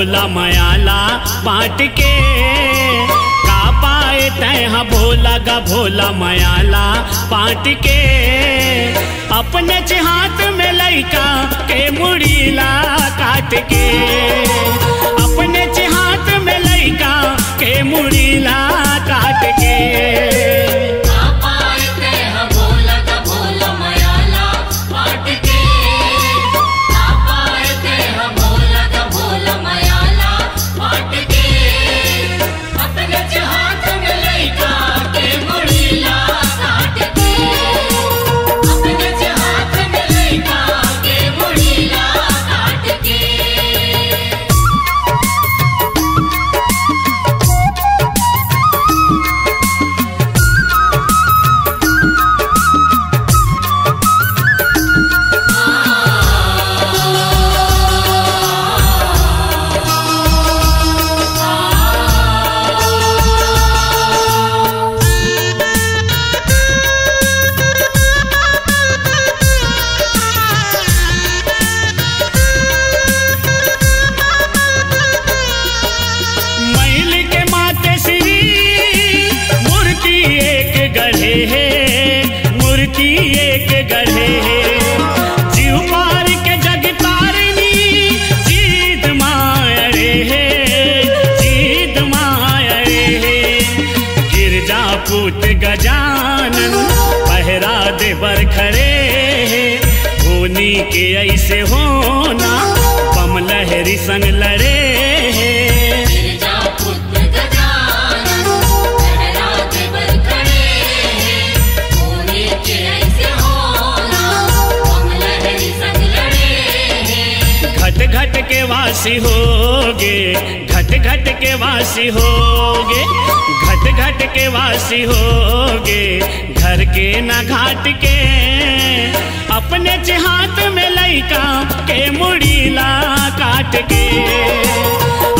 भोला मयाला बाँट के का पाए तैं भोला गा भोला मयाला बाँट के अपने च हाथ में लइका के मुड़ीला काट के अपने च हाथ में लइका के मुड़ीला काट के के ऐसे होना पम लहरी संग लड़े घट घट के वासी होगे घट घट के वासी होगे घट घट के वासी होगे घर के ना घाट के अपने च हाथ में लइका के मुड़ीला काट के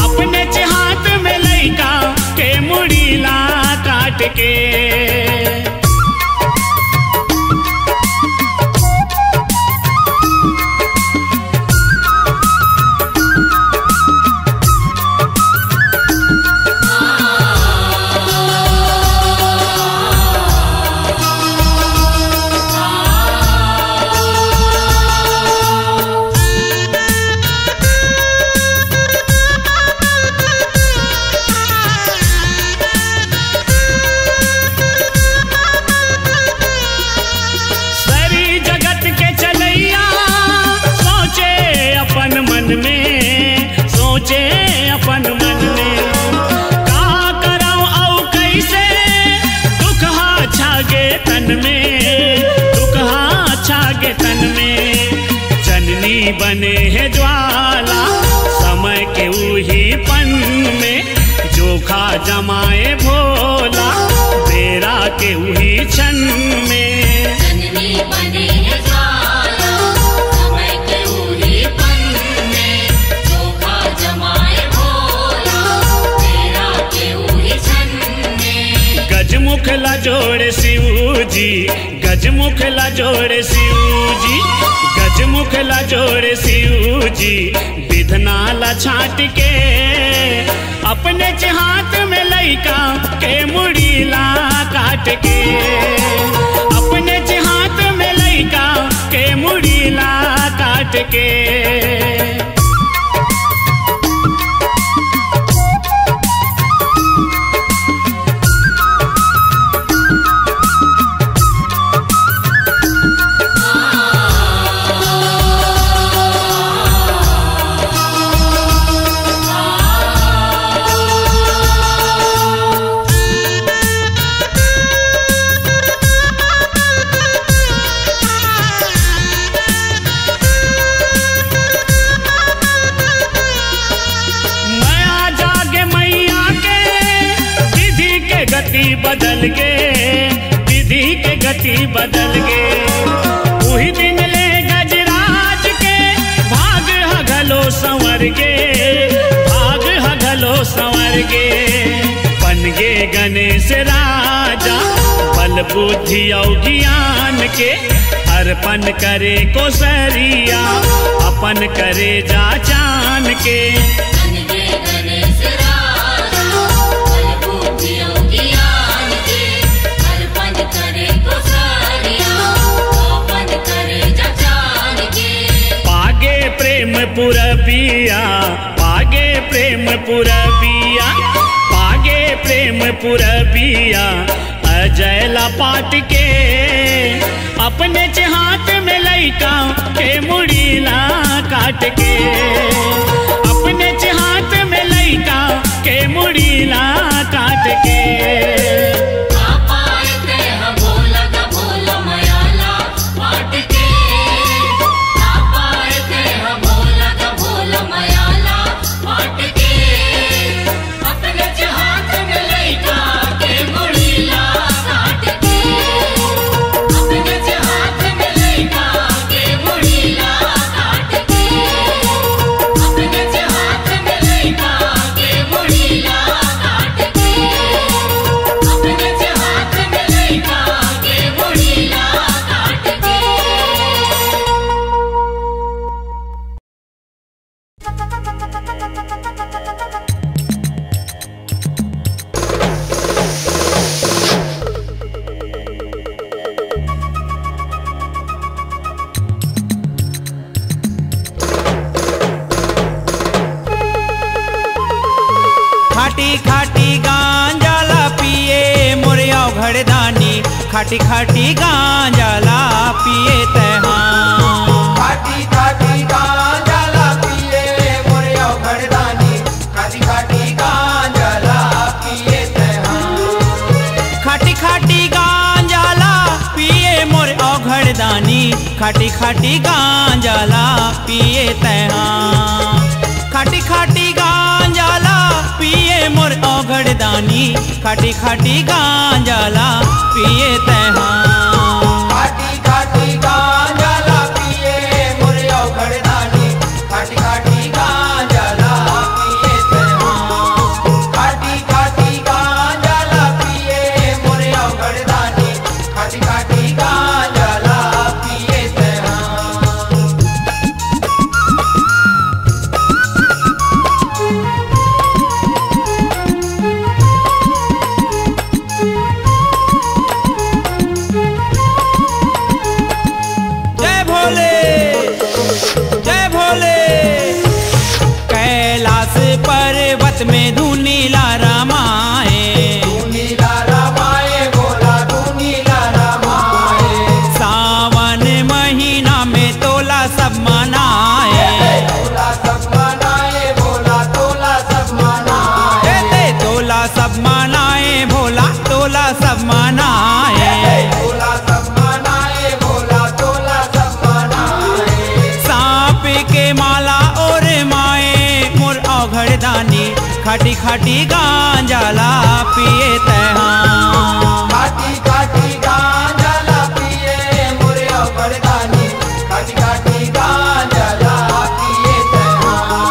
अपने च हाथ में लइका के मुड़ीला काट के बने हैं ज्वाला समय के उही पन में जोखा जमाए भोला बेरा के उही क्षण में जननी बने हैं ज्वाला समय के उही पन में जोखा जमाए भोला बेरा के उही क्षण में गजमुख लजोड़ शिव जी गजमुख लजोड़ शिव जी गजमुख लजोड़ शिव जी विधना ला छाट के अपने च हाथ में लइका के मुड़ीला काट के अपने च हाथ में लइका के मुड़ीला काट के बदल के विधि के गति बदल के उही दिन ले गजराज के भाग हगलो संवर के भाग हगलो संवर के बन गे गणेश राजा बल बुद्धि और ज्ञान के अर्पण करे कोसरिया अपन करे जा जान के पुरबिया पागे प्रेम पुरबिया पागे प्रेम पुरबिया अजय लपाट के अपने च हाथ में लैका के मुड़ीला काट के अपने च हाथ में लैका के मुड़ीला काट के खाटी खाटी गांजा ला पिए तहा खाटी खाटी गांजा ला पिए मोरिया घरदानी खाटी खाटी गांजा ला पिए तहा खाटी खाटी गांजा ला पिए मोरिया घरदानी खाटी खाटी गांजा ला पिए तहा खाटी खाटी गांजा ला पिए मोरिया घरदानी खाटी खाटी गांजा ला पिए तहां खाटी खाटी गांजा ला पिए मुरिया घड़दानी खाटी खाटी गांजा ला पिए तहां खाटी खाटी गांजा ला पिए मुरिया घड़दानी खाटी खाटी गांजा ला पिए में धुनीला रामाए धुनीला रामाए बोला धुनीला रामाए सावन महीना में तोला सब मनाए तोला सब मनाए बोला तोला सब मनाए तोला सब मनाए बोला तोला सब मनाए तोला सब मनाए बोला तोला सब मनाए सांप के माला और माए मोर औघड़दानी खाटी खाटी गांजा ला पिए तहां खाटी खाटी गांजा ला पिए मुरिया बड़दानी खाटी खाटी गांजा ला पिए तहां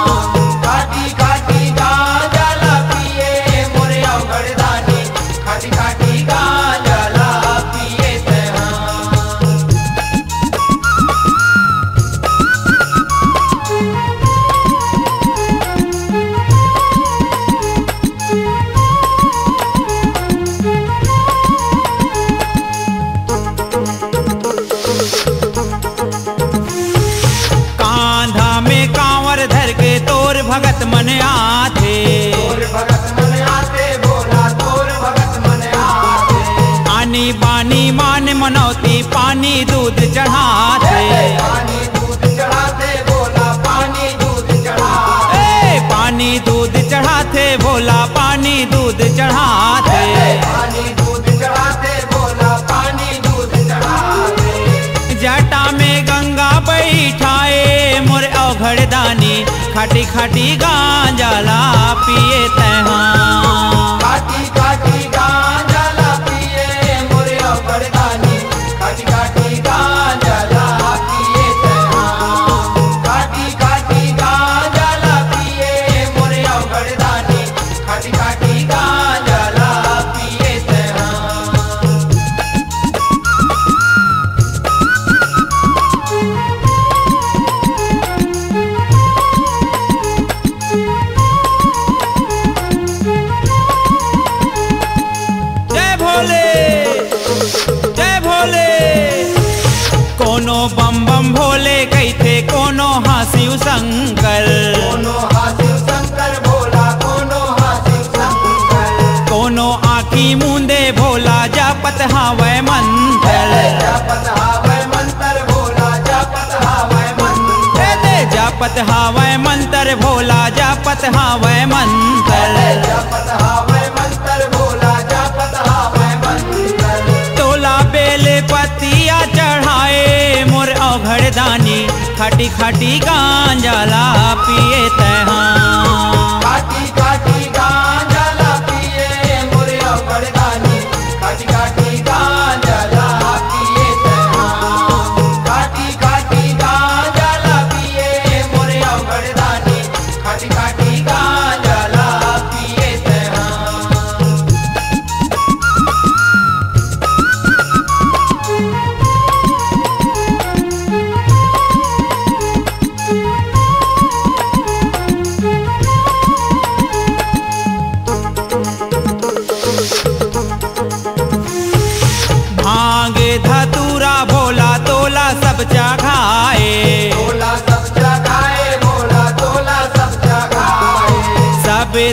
खाटी खाटी गांजा ला पिए मुरिया बड़दानी खाटी खाटी गांजा ला पिए तहां भगत मन आते तोर भगत मन आते बोला तोर भगत मन आते आनी बानी मान मनौती पानी दूध चढ़ाते पानी दूध चढ़ाते बोला पानी दूध चढ़ाते पानी दूध चढ़ाते बोला पानी दूध चढ़ाते पानी दूध चढ़ाते बोला पानी दूध चढ़ाते जटा में गंगा बैठाए मोर औघड़दानी खाटी खाटी गांजा ला पिए तहां खाटी खाटी गांजा ला पिए मुरिया बड़दानी खाटी खाटी गांजा ला पिए तहां खाटी खाटी गांजा ला पिए मुरिया बड़दानी खाटी खाटी गांजा ला पिए तहां कोनो बम बम भोले कई थे कोनो महाशिव शंकर, कोनो महाशिव शंकर भोला, कोनो महाशिव शंकर, कोनो आँखी मुंदे भोला, जापत हावै मंत्र, जापत हावै मंत्र भोला, जापत हावै मंत्र, जापत हावै मंत्र भोला, जापत हावै मंत्र, जापत हावै मंत्र भोला, जापत हावै मंत्र। तोला बेल पतिया चढ़ाए मोर औघड़दानी, खाटी खाटी गांजा ला पिए तहाँ, खाटी खाटी गांजा ला पिए मोर औघड़दानी, खाटी खाटी गांजा ला पिए तहाँ, खाटी खाटी गांजा ला पिए मोर औघड़दानी, खाटी खाटी गांजा ला पिए तहाँ।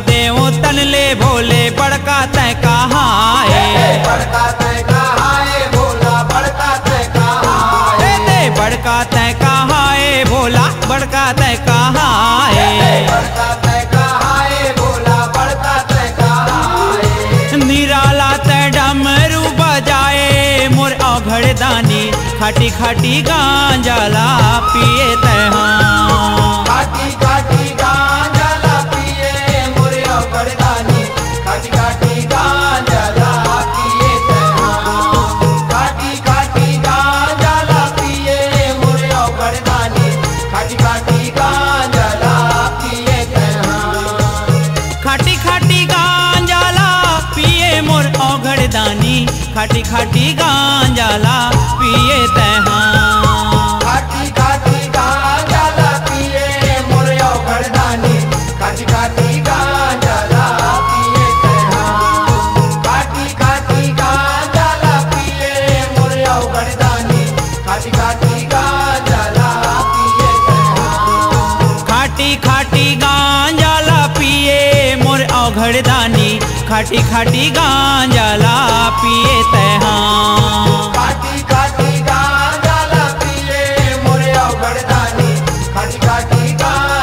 देवतन ले भोले बड़का तय कहा है, बड़का तय कहा है भोला, बड़का तय कहा है, बड़का तय कहा है भोला, बड़का तय कहा है, बड़का तय कहा है भोला, बड़का तय कहा है। निराला तय डमरू बजाए मोर औघड़दानी, खाटी खाटी गांजा ला पिए तहाँ, खाटी खाटी गांजा ला पिए मोर औघड़दानी, खाटी खाटी गांजा ला पिए तहाँ, खाटी खाटी गांजा ला पिए मोर औघड़दानी, खाटी खाटी गांजा ला पिए तहाँ, खाटी खाटी गांजा ला पिए मोर औघड़दानी, खाटी खाटी गांजा ला पिए तहाँ, खाटी खाटी गांजा ला पिए मोर औघड़दानी, खाटी खाटी गांजा ला पिए तहाँ, खाटी खाटी गांजा ला पिए मोर औघड़दानी, खाटी खाटी गांजा ला पिए तहाँ, खाटी खाटी गांजा ला पिए मोर औघड़दानी, खाटी खाटी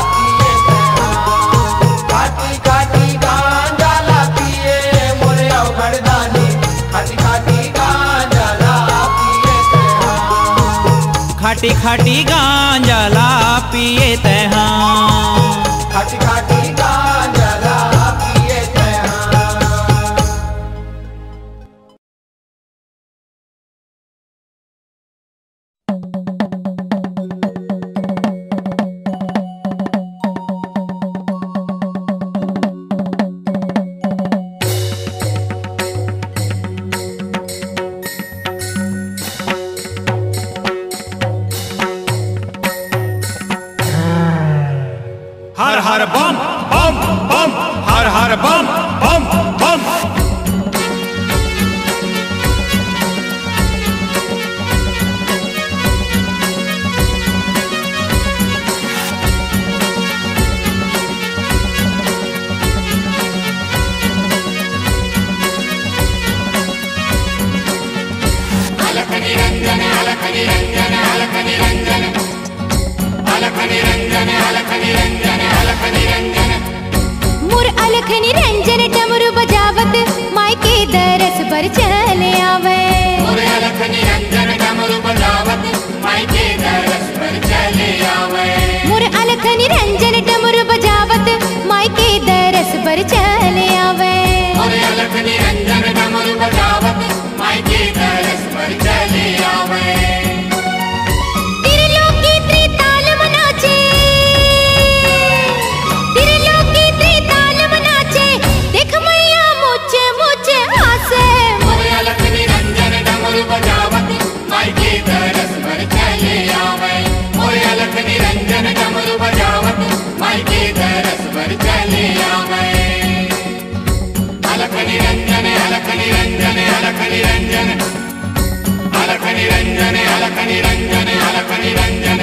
गांजा ला पिए तहाँ, खाटी खाटी गांजा ला पिए मोर औघड़दानी, खाटी खाटी गांजा ला पिए तहाँ, खाटी खाटी गांजा ला पिए मोर औघड़दानी, खाटी खाटी गांजा ला पिए तहाँ, खाटी खाटी गांजा ला पिए तहाँ, खाटी खाटी गांजा ला पिए तहाँ। Alakh Niranjan, Alakh Niranjan, Alakh Niranjan,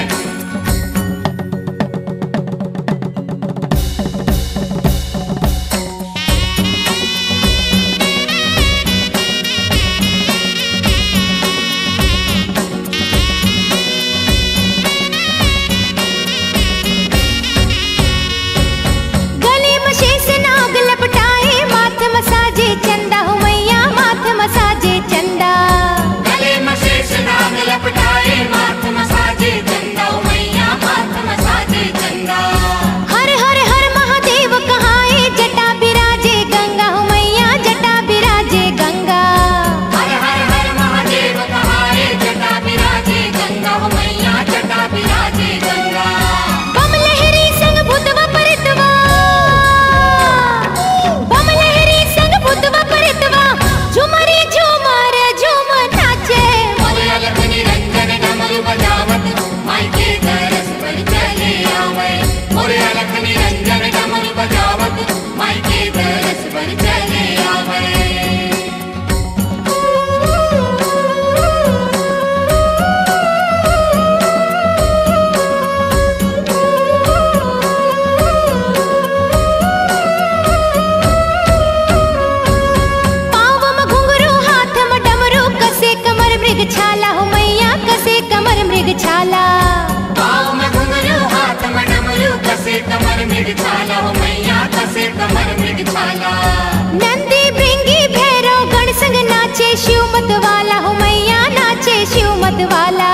मत वाला,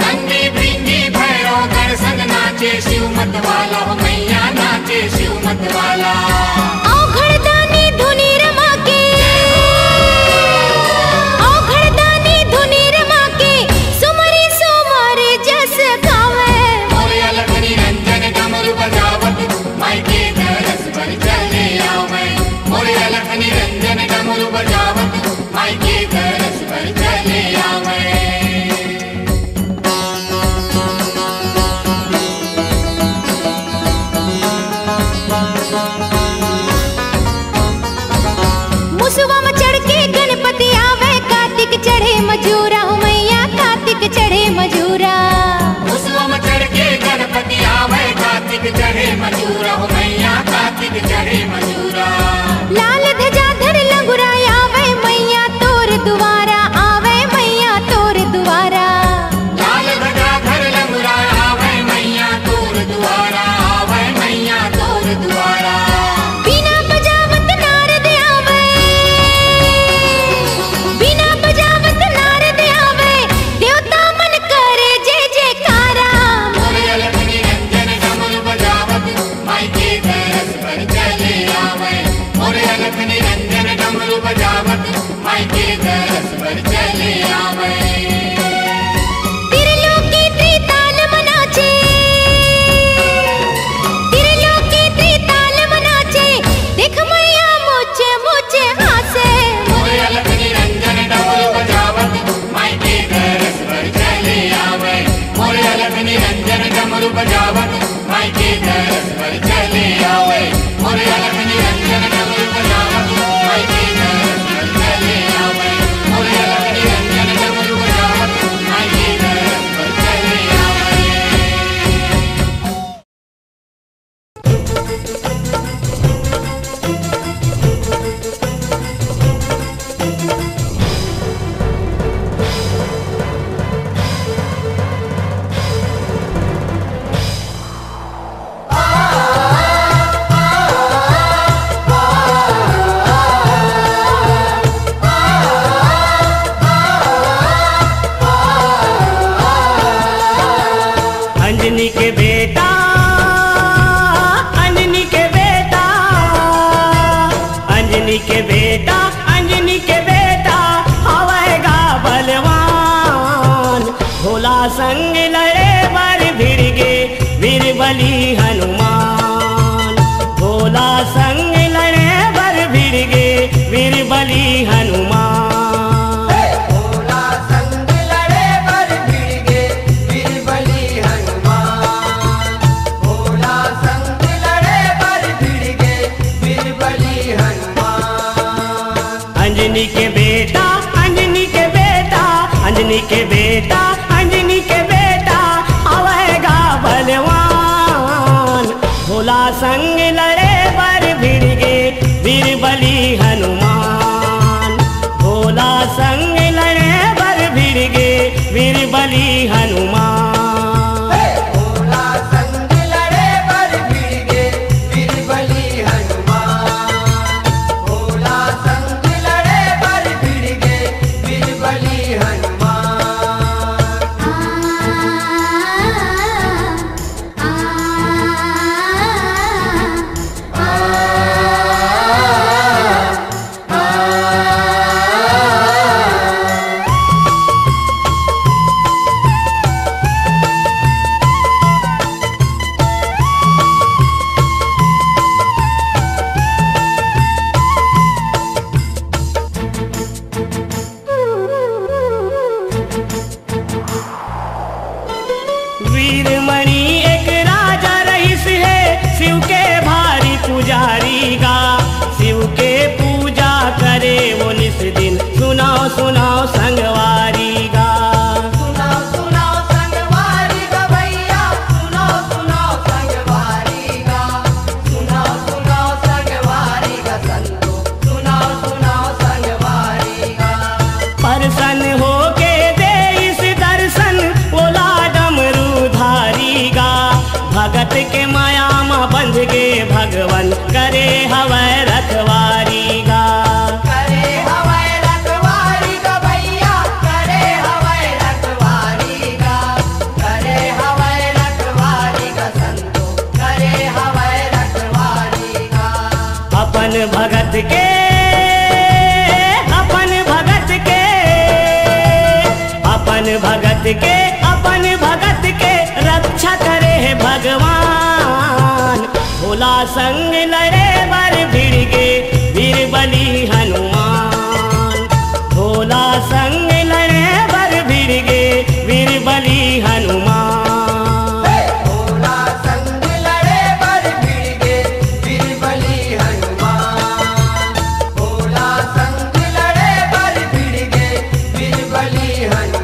नन्हे भृंगी भैरव गण संग नाचे शिव मत वाला, हो मैया नाचे शिव मत वाला। लाल ध्वजा धर लंगुराय आवे मैया तोर दुआरा, आवे मैया तोर दुआरा, लाल ध्वजा धर लंगुराय आवे मैया तोर दुआरा, आवे मैया तोर दुआरा। बिना बजावत नारद आवे, बिना बजावत नारद आवे, देवता मन करे जय जयकारा। मोरे अलख निरंजन डमरू बजावत माई के तरस पर चले आवे, मोरे अलख निरंजन डमरू बजावत माई के तरस पर चले आवे। बजावत माई के तरस पर चले आवे, मोरे अलख निरंजन डमरू बजावत माई के तरस पर चले आवे, मोरे अलख निरंजन डमरू बजावत माई के तरस पर चले आवे। करे हवै रखवारी का संग लड़े बर भिड़गे वीर बली हनुमान, भोला संग लड़े बर भिड़गे वीर बली हनुमान, भोला संग लड़े बर भिड़गे वीर बली हनुमान, भोला संग लड़े बर भिड़गे वीर बली हनुमान।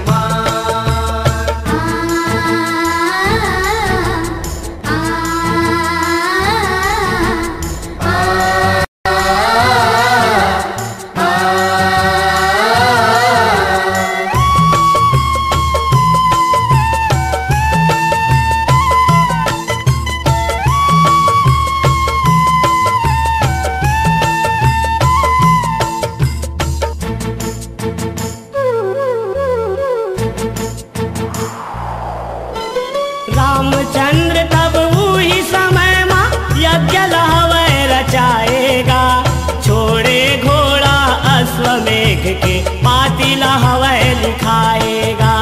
रामचंद्र तब उही समय माँ यज्ञ लावे रचाएगा, छोड़े घोड़ा अश्वमेघ के पाती लावे लिखाएगा,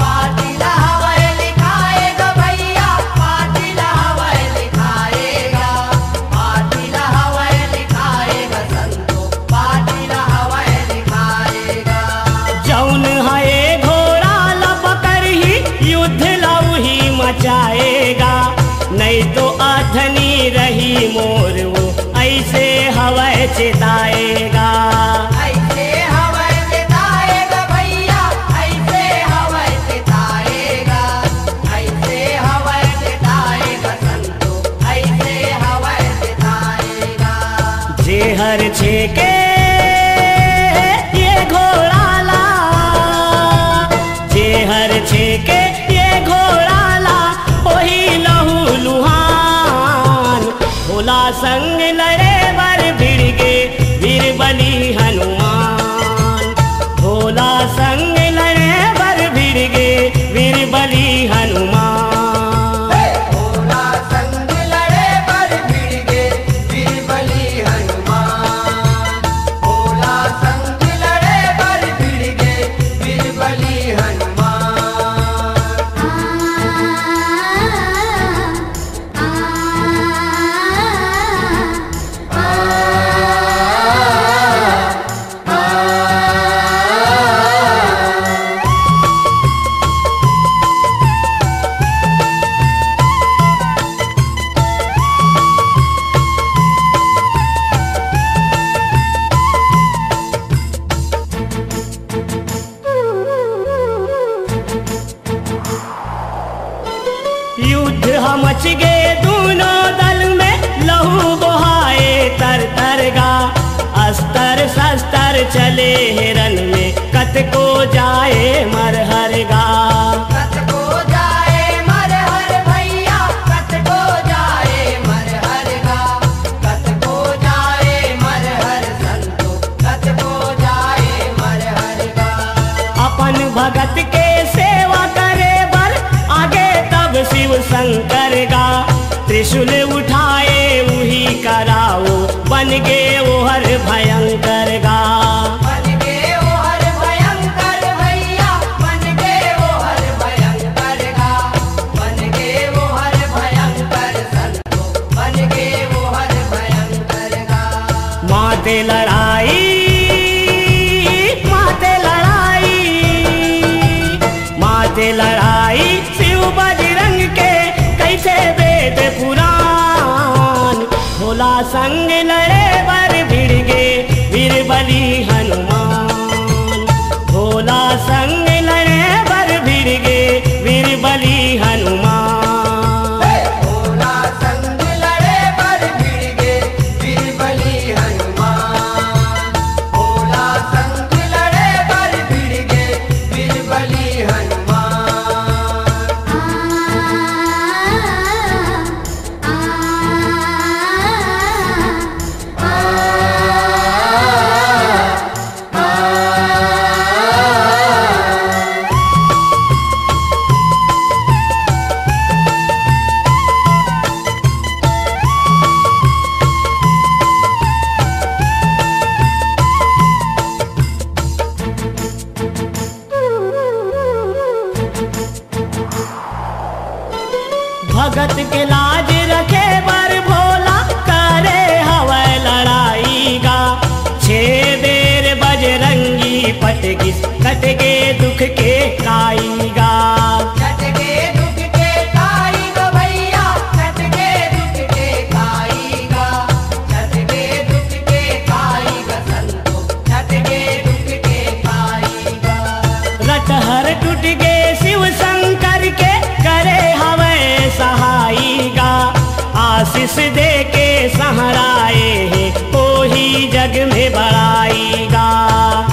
पाती लावे लिखाएगा भैया, पाती लावे लिखाएगा, पाती लावे लिखाएगा संतो, पाती लावे लिखाएगा। जौन है घोड़ा लपकर ही युद्ध मचाएगा, नहीं तो अधनी रही मोर वो ऐसे हवै चिताएगा, ऐसे हवै चिताएगा भैया, ऐसे हवै चिताएगा, ऐसे हवै चिताएगा संतो, ऐसे हवै चिताएगा। जे हर छेके ये घोड़ा ला, जे हर छेके ये घोड़ा संग लड़े बर भिड़गे वीर बली हनुमान, भोला संग लड़े बर भिड़गे वीर बली हनुमान, भोला संग लड़े बर भिड़गे वीर बली हनुमान, भोला संग लड़े बर भिड़गे वीर बली हनुमान। युद्ध मच गए दोनों दल में लहू बहाए तर तरगा, अस्तर शस्तर चले हिरन में कत को जाए मर हरगा, कत को जाए मर हर भैया, कत को जाए मर हरगा, कत को जाए मर हर संतो, कत को जाए मर हरगा। अपन भगत के सेवा करे बर आगे शिव शंकर गा, त्रिशूल उठाए उही कराओ बन गे वो हर भयंकर गा, बन गे वो हर भयंकर भैया, बन गे वो हर भयंकर गा, बन गे वो हर भयंकर संतो, बन गे वो हर भयंकर गा। माते लड़ाई माते लड़ाई शिव बजरंग के कैसे बेद पुराण, भोला संग लड़े बर भिड़गे वीर बली हनुमान, भोला संग लड़े बर भिड़गे वीर बली हनुमान, भोला संग लड़े बर भिड़गे वीर बली हनुमान, भोला संग लड़े बर भिड़गे वीर बली हनुमान। जिस दे के सहाराए है वो ही जग में बढ़ाएगा,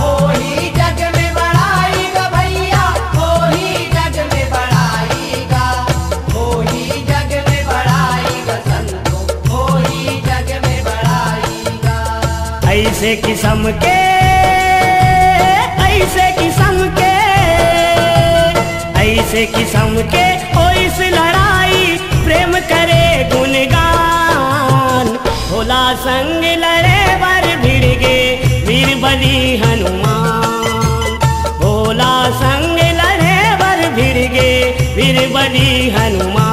वो ही जग में बढ़ाएगा भैया, वो ही जग में बढ़ाएगा, वो ही जग में बढ़ाएगा संतों, वो ही जग में बढ़ाएगा। ऐसे किस्म के, ऐसे किस्म के, ऐसे किस्म के ओ इस लड़ाई प्रेम करे गुणगान, भोला संग लड़े वर भिड़गे वीर बलि हनुमान, भोला संग लड़े वर भिड़गे वीर बलि हनुमान।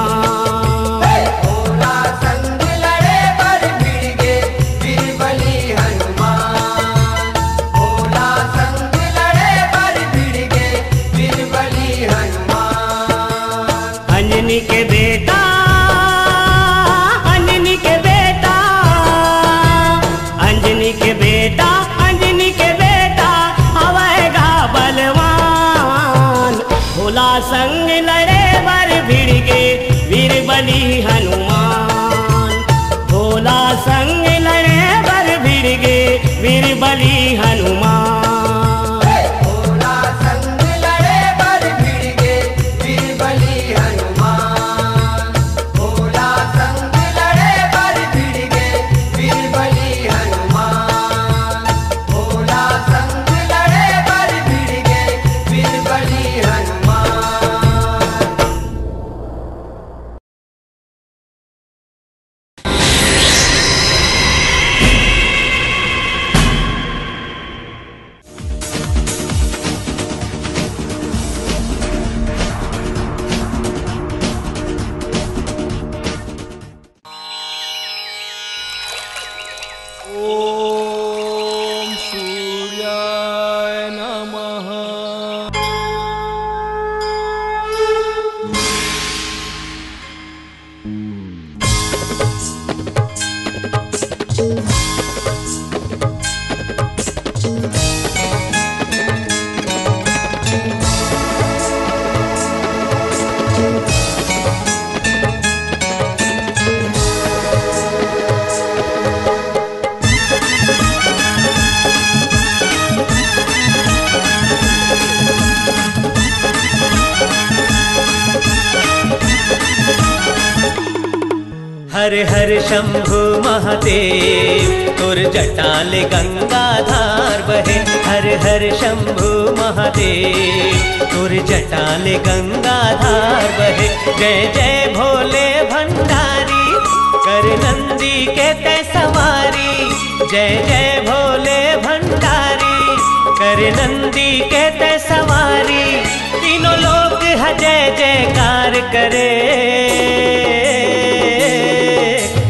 शंभु महादेव तोर जटाल गंगाधार बहे, हर हर शंभु महादेव तोर जटाल गंगाधार बहे, जय जय भोले भंडारी कर नंदी के ते सवारी, जय जय भोले भंडारी कर नंदी के ते सवारी, तीनों लोग जय जयकार करे।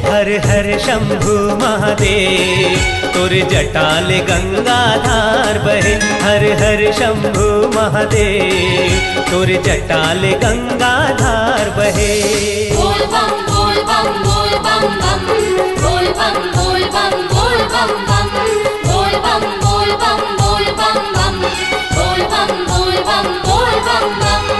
हर हर शंभु महादेव तोर जटाल गंगाधार बहे, हर हर शंभु महादेव तोर जटाल गंगाधार बहे। बोल बम बोल बम बोल बम बम, बोल बम बोल बम बोल बम बम, बोल बम बोल बम बोल बम बम, बोल बम बोल बम बोल बम बम।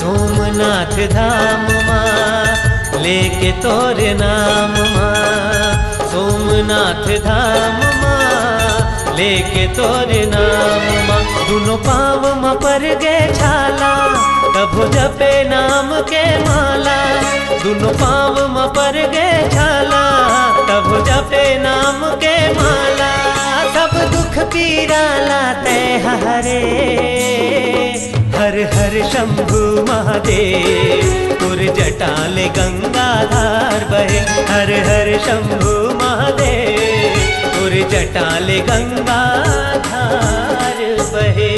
सोमनाथ धाम माँ लेके तोर नाम माँ, सोमनाथ धाम माँ लेके तोर नाम माँ, दोनों पाँव माँ पर गए छाला तब जपे नाम के माला, दोनों पाँव माँ पर गए छाला तब जपे नाम के माला, सब दुख पीरा लाते हरे। हर हर शंभु महादेव। पुर जटाल गंगाधार बहे हर हर शंभु महादेव। पुर जटाल गंगाधार बहे।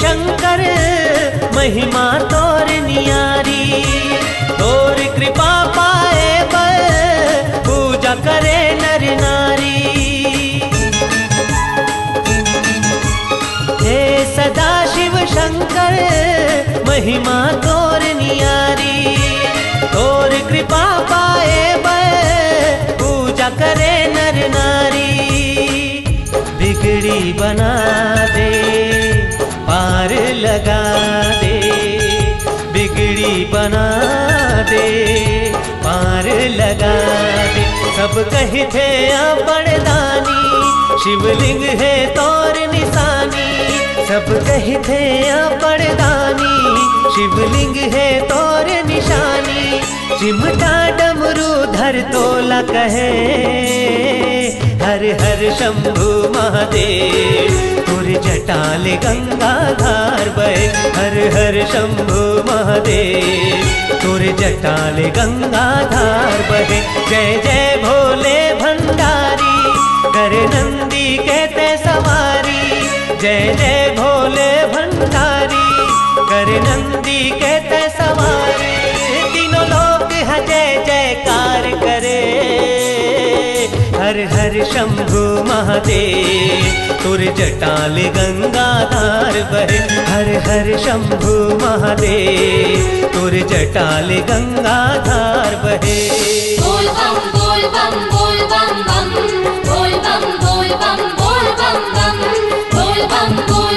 शंकर महिमा तोर नियारी, तोर कृपा पाए पर पूजा करे नर नारी। हे सदा शिव शंकर महिमा तोर नियारी, तोर कृपा पाए पर पूजा करे नर नारी। बिगड़ी बना दे पार लगा दे, बिगड़ी बना दे पार लगा दे। सब कहे थे बड़दानी शिवलिंग है तोर निशानी। सब कहे थे बड़दानी शिवलिंग है तोर निशानी। चिमटा डमरू धर तोला कहे हर हर शंभु महादेव। जटाल गंगाधार बहे हर हर शंभु महादेव। तुर जटाल गंगाधार बहे जय जय भोले भंडारी। कर नंदी कहते सवारी जय जय भोले भंडारी। कर नंदी कहते सवारी तीनों लोग जय जयकार करे हर हर शंभु महादेव। तुर जटाल गंगाधार बहे हर हर शंभु महादेव। तुर जटाल गंगाधार बहे। बोल बम बोल बम बोल बम बम बोल बम बोल बम बोल बम बम बोल बम बोल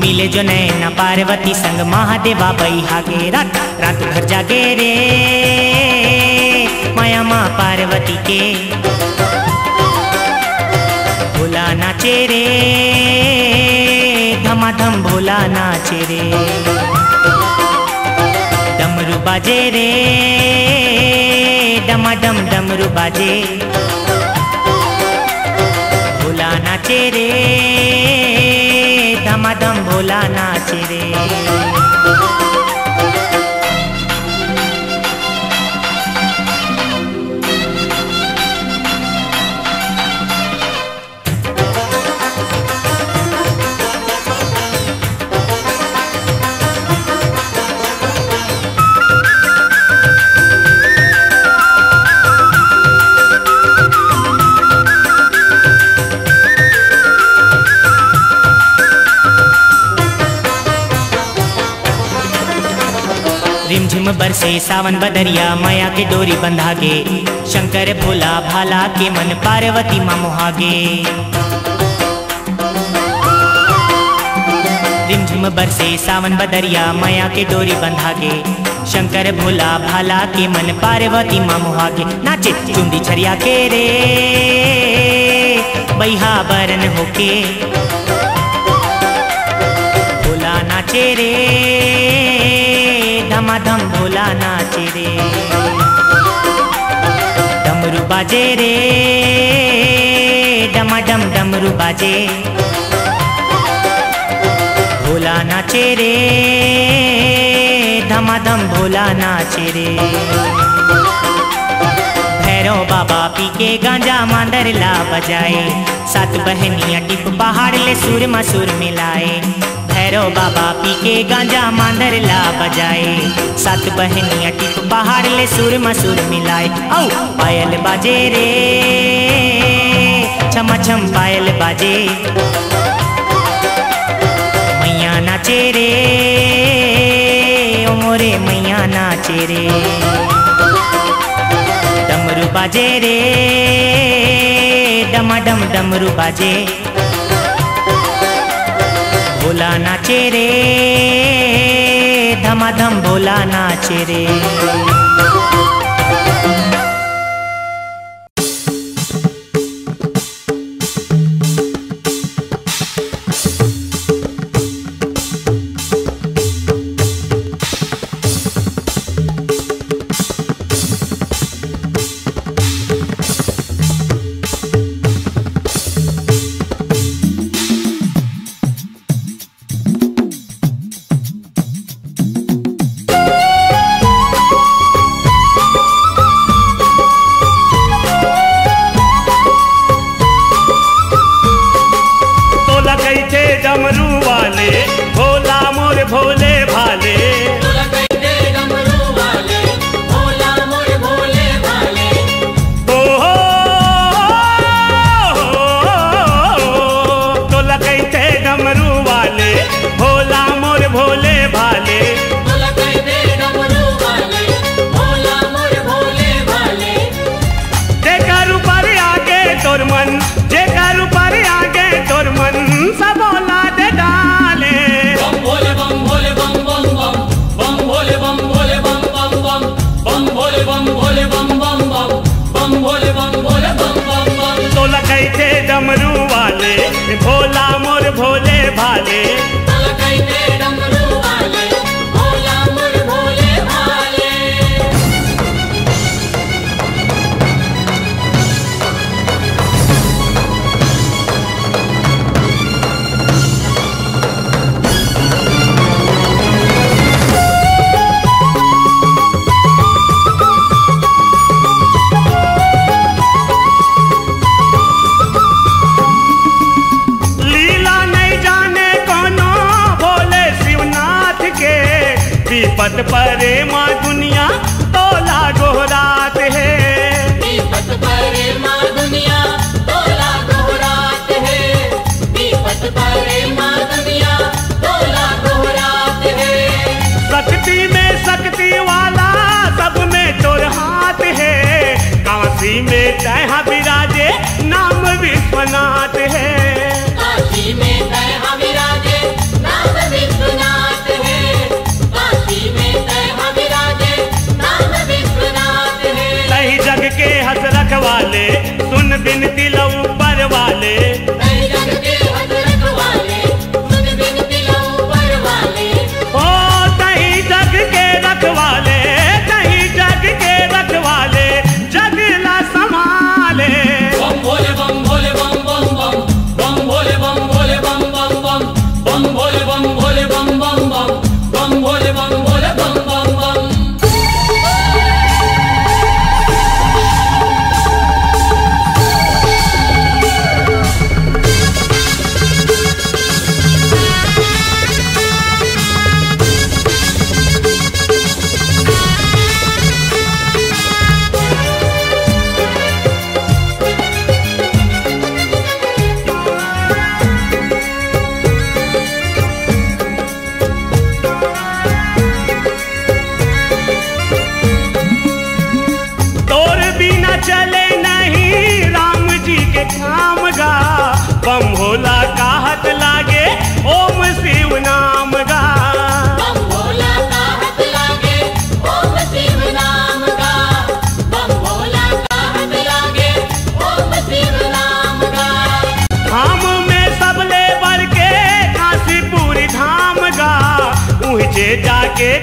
मिले जो नैना पार्वती संग महादेवा बैहा गे। रात रात भर जागे रे माया माँ पार्वती के, भोला नाचे रे धमाधम भोला नाचे रे, डमरू बाजे रे डमाडम डमरू बाजे, भोला नाचे रे धमाधम भोला नाचे रे। रिमझिम बरसे सावन बदरिया, माया के डोरी बंधा गे, शंकर भोला भाला के मन पार्वती मां मोहागे। रिमझिम बरसे सावन बदरिया, माया के डोरी बंधा गे, शंकर भोला भाला के मन पार्वती मां मोहागे। नाचे चुंदी छरिया के रे बैहा बरन होके, भोला नाचे रे धमाधम भोला नाचे रे, डमरू बाजे रे डमाडम डमरू बाजे, भोला नाचे रे धमाधम भोला नाचे रे। भैरव बाबा पी के गांजा मांदरला बजाए, सात बहनियां टिप पहाड़ ले सुर मसूर मिलाए। भैरव बाबा पी के गांजा मांदरला बजाए, सात बहनियां टिप पहाड़ ले सुर मसूर मिलाए। औ पायल बाजे रे छमाछम पायल बाजे, मैया नाचे रे ओ मोरे मैया नाचे रे, डमरू बाजे रे डमाडम डमरू बाजे, भोला नाचे रे धमाधम भोला नाचे रे।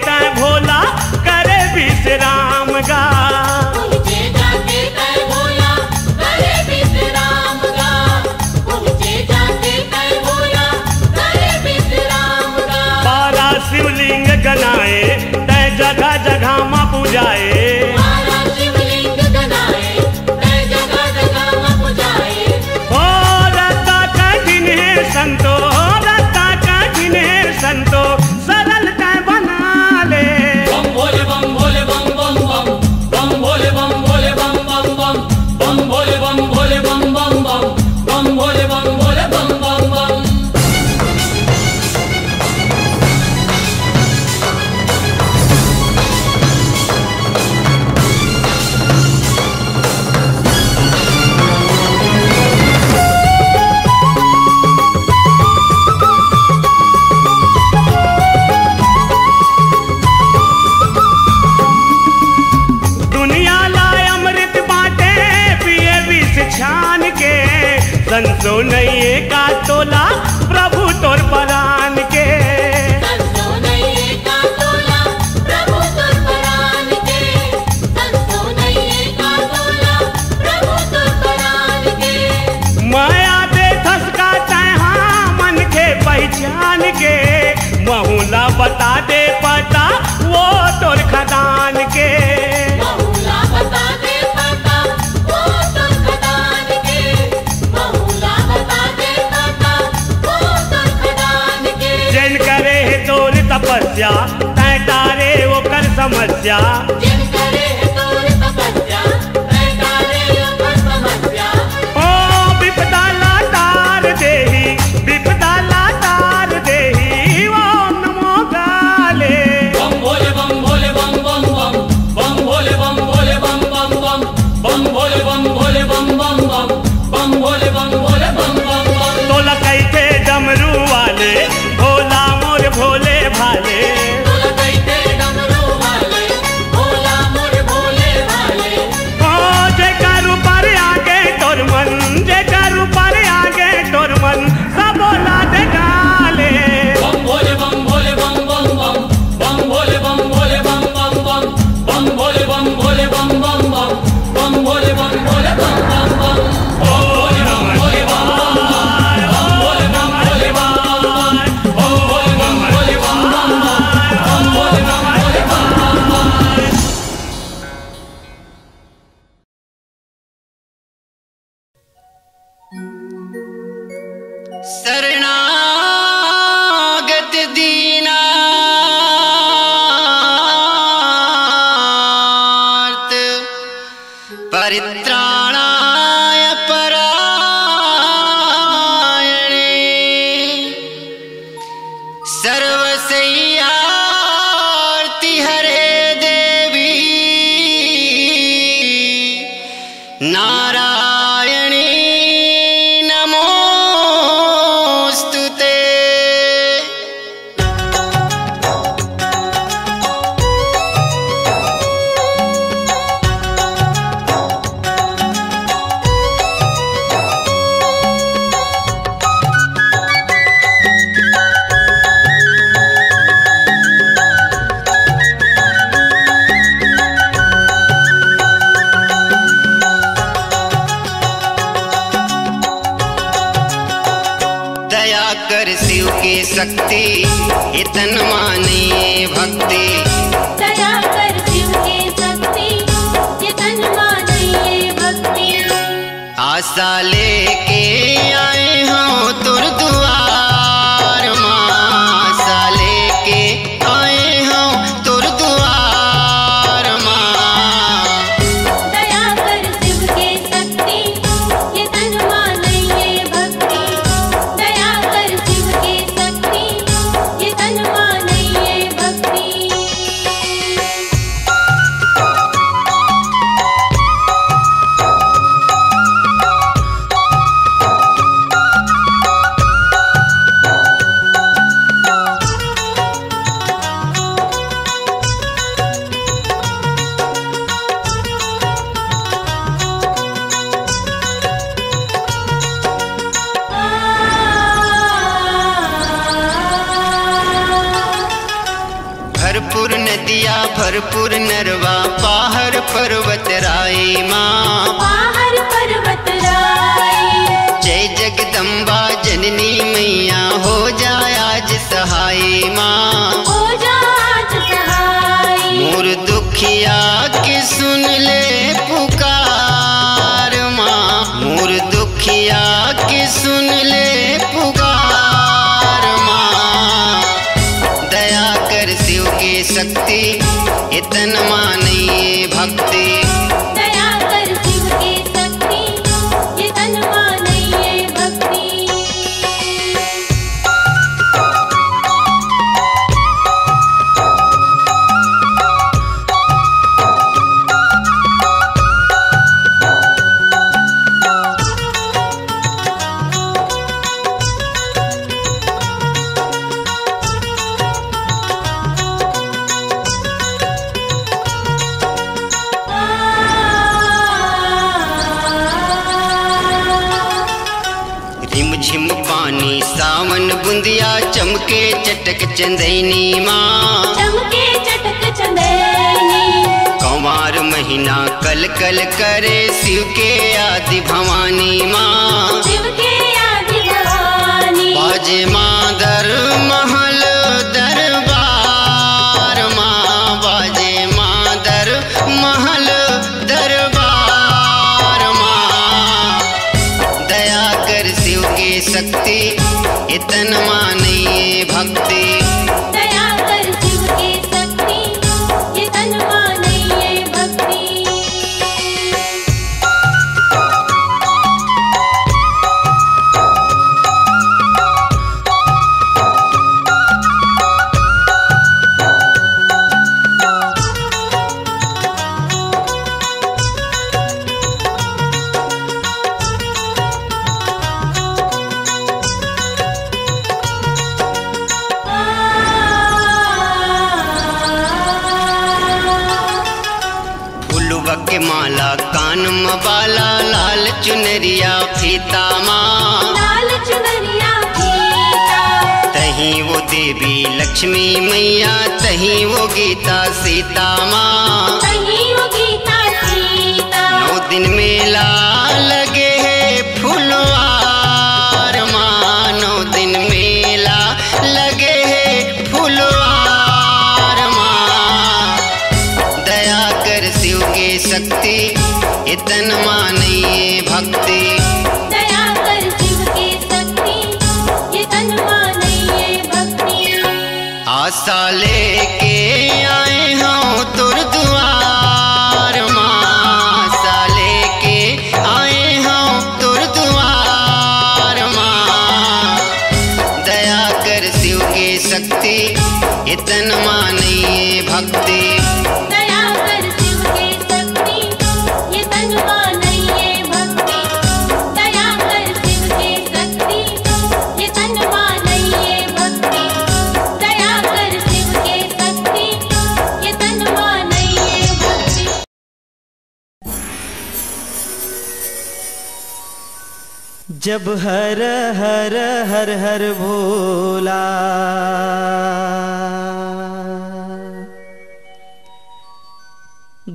देता भोला करे विश्राम गा, बारा शिवलिंग गनाए तय जगह जगह माँ पूजाए, संसो नये का तोला प्रभु तोर परान के, संसो नये का तोला प्रभु तोर परान के, संसो नये का तोला प्रभु तोर परान के, माया दे धसका तहा मन के पहचान के, महुला बता दे पता वो तोर खदान के, तपस्या तय तारे वो कर समस्या, जिन करे तोर तपस्या तय तारे वो कर समस्या, ओ विपदा ला तार देही, विपदा ला तार देही, ओम नमो काले, बम भोले बम भोले बम बम बम, बम भोले बम भोले बम बम बम, बम भोले बम भोले बम बम बम, बम भोले बम भोले बम बम बम। तोला कई थे डमरू वाले भोला मोर भोले भाले, तोला कहिते डमरू वाले भोला मोर भोले भाले, ओ जे करू पर आगे तोर मन, जे करू पर आगे तोर मन, सब बोला दे गाले, बम भोले बम भोले बम बम बम, बम भोले बम भोले बम बम बम, बम भोले बम भोले बम बम बम, बम भोले बम भोले बम बम बम। ओ पाहरपुर नरवा पाहर पर्वत राई माँ पाहर पर्वत राई। जय जगदम्बा जननी मैया हो जा आज सहाय माँ हो जा आज सहाय। मोर दुखिया की सुन ले पुकार माँ मोर दुखिया की सुन ले पुकार माँ। दया कर शिव की शक्ति इतन मानिए भक्ति दया कर शिव की शक्ति इतन मानिए भक्ति। चमके चटक चंदैनी माँ चमके चटक चंदैनी। कंवार महीना कल कल करे शिव के आदि भवानी माँ शिव के आदि भवानी। बाजे माँ दर महल दरबार माँ बाजे माँ दर महल दरबार माँ। दया कर शिव की शक्ति इतन मानिए भक्ति दया कर शिव की शक्ति इतन मानिए भक्ति। चुनरिया फीता माँ लाल चुनरिया फीता। तहीं वो देवी लक्ष्मी मैया तहीं वो गीता सीता माँ तहीं वो गीता सीता। 9 दिन मेला लगे है फुलवार माँ 9 दिन मेला लगे है फुलवार माँ। दया कर शिव की शक्ति इतन मानिए भक्ति दया कर शिव की शक्ति इतन मानिए भक्ति। आशा लेके आए हूँ तुर द्वार माँ आशा लेके आए हूँ तुर द्वार माँ। दया कर शिव की शक्ति इतन मानिए भक्ति। जब हर हर हर हर भोला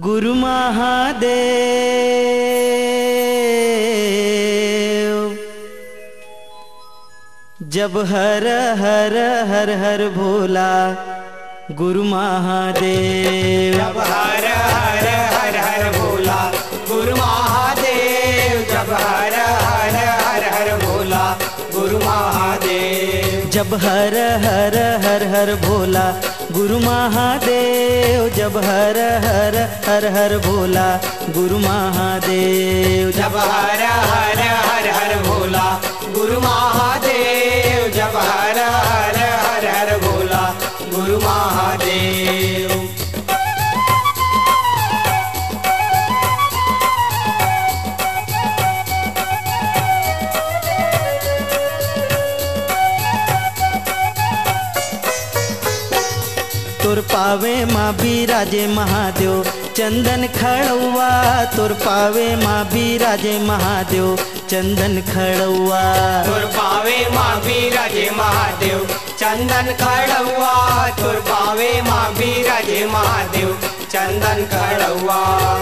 गुरु महादेव जब हर हर हर हर भोला गुरु महादेव जब हर हर हर हर भोला गुरु महादेव जब हर हर गुरु महादेव जब हर हर हर हर भोला गुरु महादेव जब हर हर हर हर भोला गुरु महादेव जब हर हर हर हर भोला गुरु महादेव जब हर हर हर हर भोला गुरु महादेव। तोर पावे माँ बिराजे महादेव चंदन खड़ौआ तोर पावे माँ बिराजे महादेव चंदन खड़ौआ तोर पावे माँ बिराजे महादेव चंदन कड़वा तुरपावे माँ बिराजे महादेव, चंदन खड़ौआ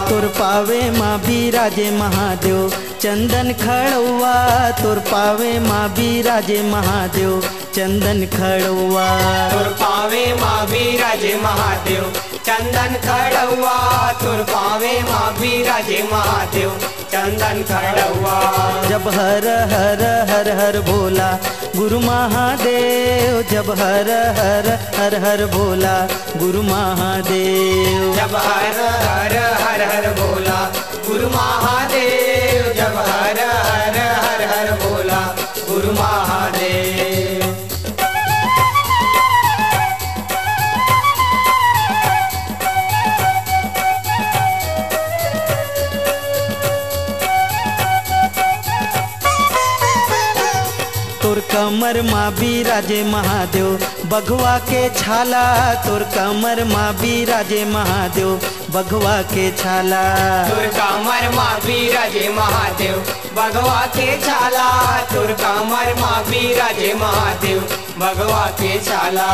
तुरपावे माँ बिराजे महादेव, चंदन खड़ौआ तुरपावे माँ बिराजे महादेव, चंदन खड़ौआ तुरपावे माँ बिराजे महादेव, चंदन खड़ौआ तुरपावे माँ बिराजे महादेव, चंदन खड़ौआ। जब हर हर हर हर बोला गुरु महादेव, जब हर हर हर हर बोला गुरु महादेव, जब हर हर हर हर बोला गुरु महादेव, जब हर हर हर हर बोला गुरु महादेव। तुर कमर माँ बिराजे महादेव बघवा के छाला, तुर कमर माँ बिराजे महादेव बघवा के छाला, तुर कमर माँ बिराजे महादेव बघवा के छाला, तुर कमर माँ बिराजे महादेव बघवा के छाला,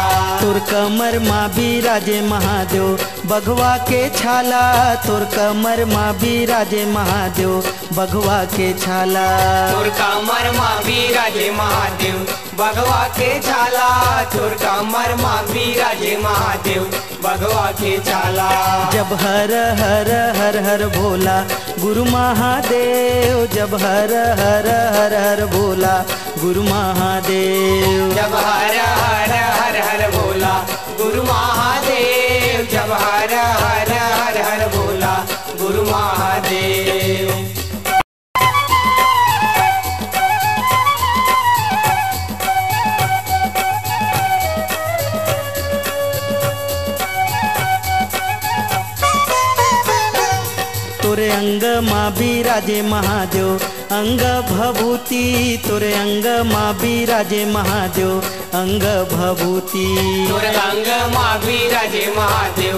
तुर कमर माँ बिराजे महादेव बघवा के छाला, तुर कमर माँ बिराजे महादेव बघवा के छाला, तुर कमर माँ बिराजे महादेव बघवा के छाला, तुर कमर माँ बिराजे महादेव बघवा के छाला। जब हर हर हर हर भोला गुरु महादेव, जब हर हर हर हर भोला गुरु महादेव, जब हर हर हर हर भोला गुरु महादेव, जब हर हर हर हर भोला गुरु महादेव। तुरे अंग माँ बिराजे महादेव अंग भभूति, तुरे अंग माँ बिराजे महादेव अंग भभूति, तुरे अंग माँ बिराजे महादेव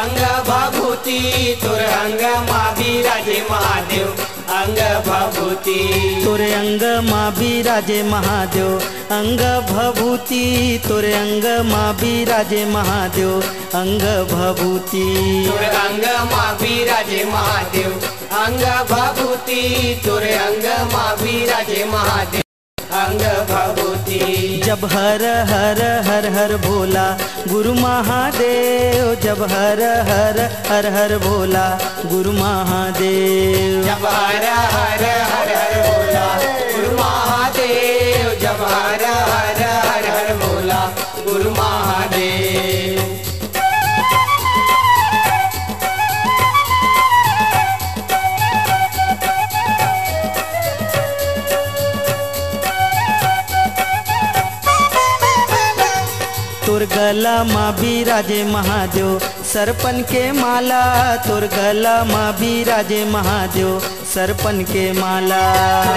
अंग भभूति, तुरे अंग माँ बिराजे महादेव अंग भभूति, तुरे अंग माँ बिराजे महादेव अंग भभूति, तुरे अंग माँ बिराजे महादेव अंग भभूति, तुरे अंग माँ बिराजे महादेव अंग भभूति, तुरे अंग माँ बिराजे महादेव अंग भभूति। जब हर हर हर हर भोला गुरु महादेव, जब हर हर हर हर भोला गुरु महादेव, जब हर हर हर हर भोला गुरु महादेव, जब हर हर हर हर भोला गुरु महादेव। तुर गला माँ बिराजे महादेव सरपन के माला, तुर गला माँ बिराजे महादेव सरपन के माला,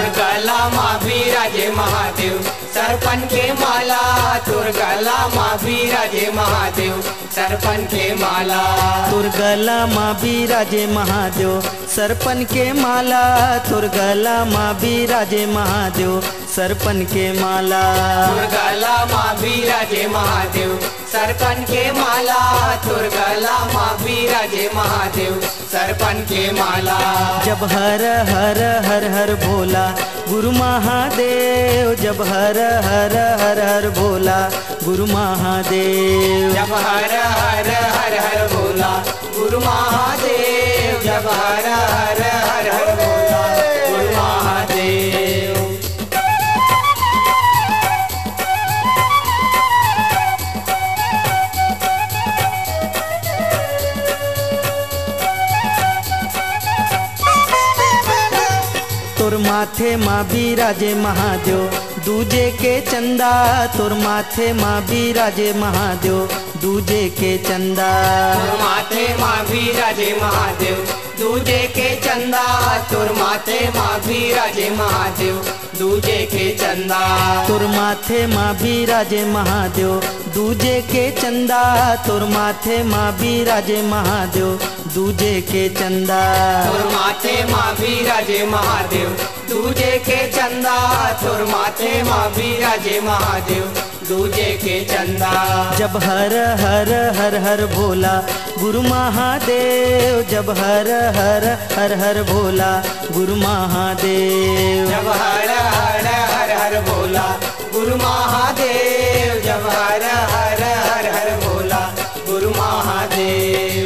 तुर गला माँ बिराजे महादेव सरपन के माला, तुर गला माँ बिराजे महादेव सरपन के माला, तुर गला माँ बिराजे महादेव सरपन के माला, तुर गला माँ बिराजे महादेव सरपन के माला, तुर गला माँ बिराजे महादेव सरपन के माला, तुर गला माँ बिराजे महादेव सरपन के माला। जब हर हर हर हर भोला गुरु महादेव, जब हर हर हर हर भोला गुरु महादेव, जब हर हर हर हर भोला गुरु महादेव, जब हर हर हर हर भोला गुरु महादेव। तुर माथे माँ बिराजे महादेव दूजे के चंदा, तुर माथे माँ बिराजे महादेव दूजे के चंदा, तुर माथे माँ बिराजे महादेव दूजे के चंदा, तुर माथे माँ बिराजे महादेव दूजे के चंदा, तुर माथे माँ बिराजे महादेव दूजे के चंदा, तुर माथे माँ बिराजे महादेव दूजे के चंदा, तुर माथे माँ बिराजे महादेव दूजे के चंदा, तुर माथे माँ बिराजे महादेव दूजे के चंदा। जब हर हर हर हर भोला गुरु महादेव, जब हर हर हर हर भोला गुरु महादेव, जब हर हर हर हर भोला गुरु महादेव, जब हर हर हर हर भोला गुरु महादेव।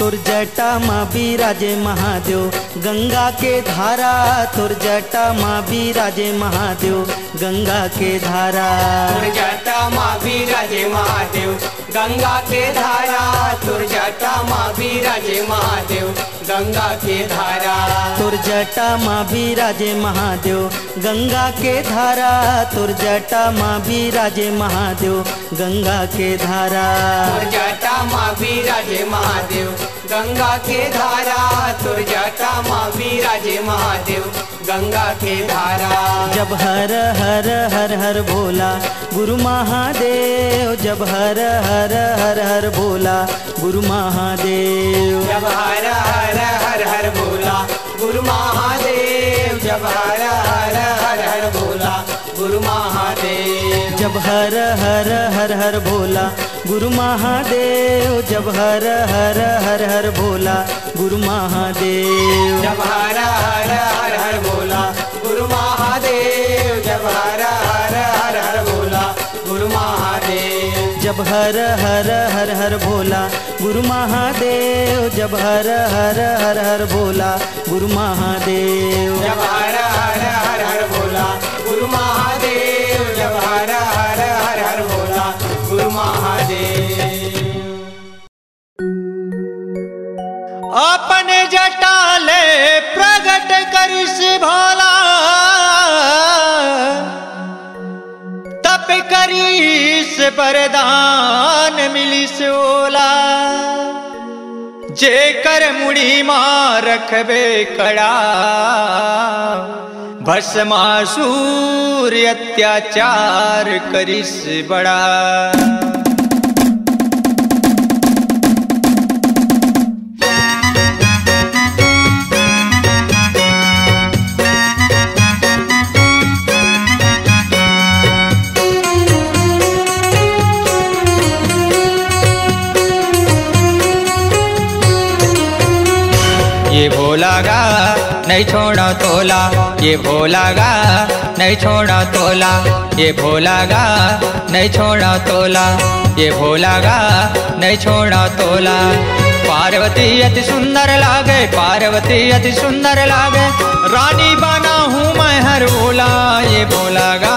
तोर जटा माँ बिराजे महादेव गंगा के धारा, तोर जटा माँ बिराजे महादेव गंगा के धारा, तोर जटा माँ बिराजे महादेव गंगा के धारा, तोर जटा माँ बिराजे महादेव गंगा के धारा, तोर जटा माँ बिराजे महादेव गंगा के धारा, तोर जटा माँ बिराजे महादेव गंगा के धारा, तोर जटा माँ बिराजे महादेव गंगा के धारा, तुर जाटा माँ बिराजे महादेव गंगा के धारा। जब हर हर हर हर भोला गुरु महादेव, जब हर हर हर हर भोला गुरु महादेव, जब हर हर हर हर भोला गुरु महादेव, जब हर हर हर हर भोला गुरु महादेव, जब हर हर हर हर भोला गुरु महादेव, जब हर हर हर हर भोला गुरु महादेव, जब हर हर हर हर भोला गुरु महादेव, जब हर हर हर हर भोला गुरु महादेव, जब हर हर हर हर भोला गुरु महादेव, जब हर हर हर हर भोला गुरु महादेव, जब हर हर हर हर भोला गुरु महादेव, जब हर हर हर हर भोला गुरु महादेव। अपने जटाले प्रगट करिसि भोला, तप करिसि वरदान मिलिसि ओला, जेकर मुड़ी माँ रखबे कड़ा, भस्मासुर अत्याचार करिस बड़ा। ये भोलागा नहीं छोड़ा तोला, ये भोलागा नहीं छोड़ा तोला, ये भोलागा नहीं छोड़ा तोला, ये भोलागा नहीं छोड़ा तोला। पार्वती अति सुंदर लागे, पार्वती अति सुंदर लागे, रानी बना हूँ मैं हर भोला। ये भोलागा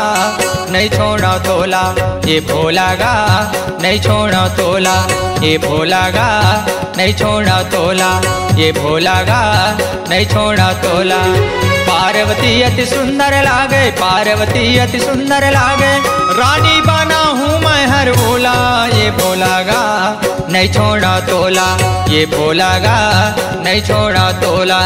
नहीं छोड़ा तोला, ये भोलागा नहीं छोड़ा तोला, ये भोलागा नहीं छोड़ा तोला, ये भोलागा नहीं छोड़ा तोला। पार्वती अति सुंदर लागे, पार्वती अति सुंदर लागे, रानी बना हूँ मैं हर भोला। ये भोलागा नहीं छोड़ा तोला, ये भोलागा नहीं छोड़ा तोला।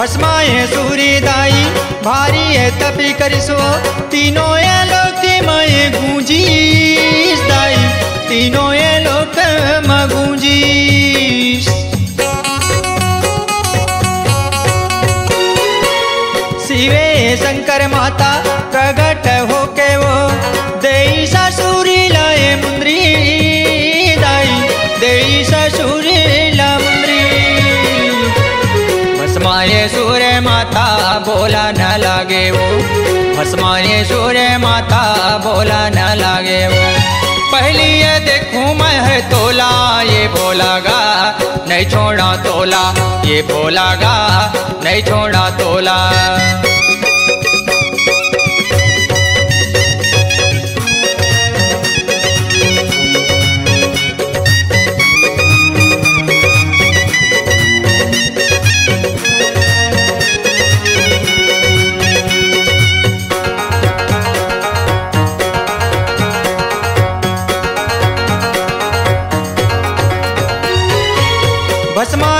भस्माए सूर्यदाई भारी है तपी करिसो, तीनों ये लोक मैं गूंजीस दाई, तीनों ये लोक मैं गूंजीस। शिवे शंकर माता प्रगट होके वो, देई ससुरी लाए मुंद्री दाई, देई ससुरी ला मुंद्री। भस्माए सूर्य माता भोला न लागे वो, भस्माए सूर्य माता भोला न लागे वो, पहली ये देखूं मैं है तोला। ये भोलागा नहीं छोड़ा तोला, ये भोलागा नहीं छोड़ा तोला।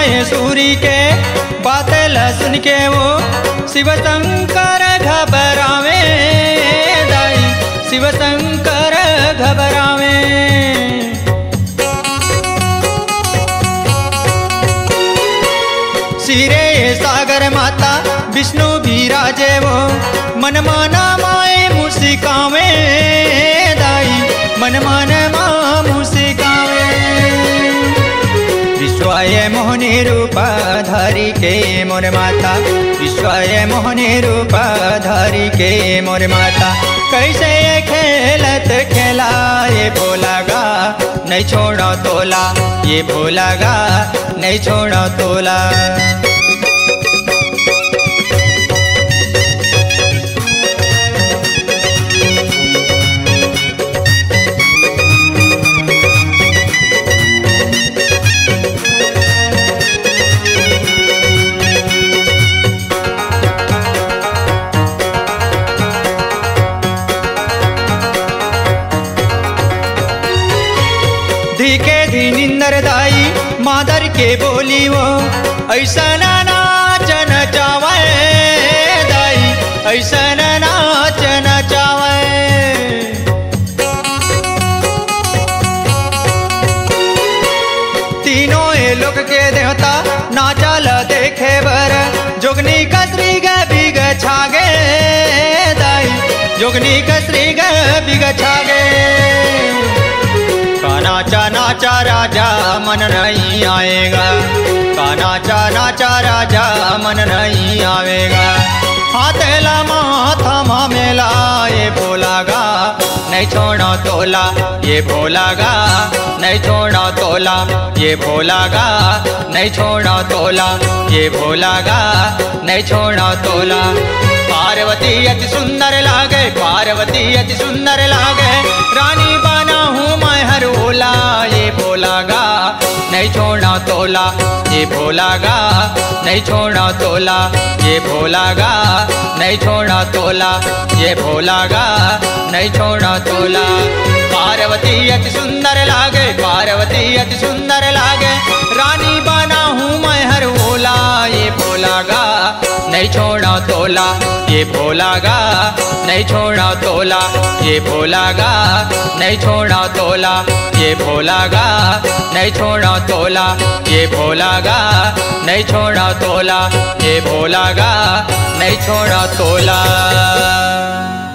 आए सूरी के बातें लसन के वो शिव शंकर घबरावे दाई, शिव शंकर घबरावे। सिरे सागर माता विष्णु भी राजे वो मनमाना माए मुस्कावे दाई, मनमाना मा मुस्कावे। विश्वाय मोहनी रूपाधारी के मोर माता, विश्वाय मोहनी रूपाधारी के मोर माता। कैसे खेलत खेलाए भोलागा नहीं छोड़ो तोला, ये भोलागा नहीं छोड़ो तोला। मादर के बोली वो ऐसा नाचन चावे दाई, ऐसा नाचन चावे। तीनों ये लोक के देवता नाचल देखे बर जोगनी कसरी गिग छागे दाई, जोगनी कसरी गिग छागे। नाचा नाचा राजा मन नहीं आएगा, का नाचा नाचा राजा मन नहीं आएगा। हाथेला माथा मामेला ये भोलागा नहीं छोड़ो तोला, ये भोलागा नहीं छोड़ो तोला, ये भोलागा नहीं छोड़ो तोला, ये भोलागा नहीं छोड़ो तोला। पार्वती अति सुंदर लागे, पार्वती अति सुंदर लागे, रानी बना हूँ मैं हर ओला। ये भोलागा नहीं छोड़ा तोला, ये भोलागा नहीं छोड़ा तोला, ये भोलागा नहीं छोड़ा तोला, ये भोलागा नहीं छोड़ा तोला। पार्वती अति सुंदर लागे, पार्वती अति सुंदर लागे, रानी बना हूँ मैं हर ओला। ये भोलागा नहीं छोड़ा तोला, ये भोलागा नहीं छोड़ा तोला, ये भोलागा नहीं छोड़ा तोला, ये भोलागा नहीं छोड़ा तोला, ये भोलागा नहीं छोड़ा तोला, ये भोलागा नहीं छोड़ा तोला।